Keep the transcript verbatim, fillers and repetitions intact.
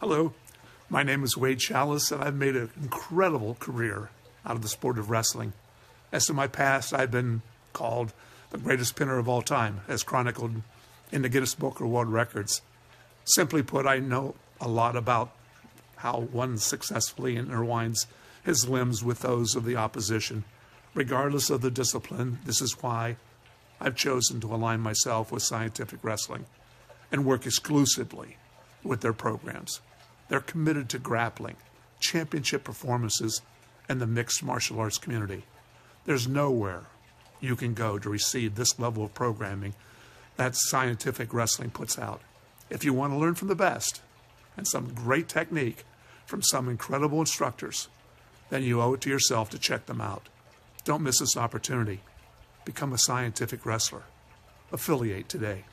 Hello, my name is Wade Chalice, and I've made an incredible career out of the sport of wrestling. As to my past, I've been called the greatest pinner of all time, as chronicled in the Guinness Book of World Records. Simply put, I know a lot about how one successfully intertwines his limbs with those of the opposition. Regardless of the discipline, this is why I've chosen to align myself with Scientific Wrestling and work exclusively with their programs. They're committed to grappling, championship performances, and the mixed martial arts community. There's nowhere you can go to receive this level of programming that Scientific Wrestling puts out. If you want to learn from the best and some great technique from some incredible instructors, then you owe it to yourself to check them out. Don't miss this opportunity. Become a Scientific Wrestler. Affiliate today.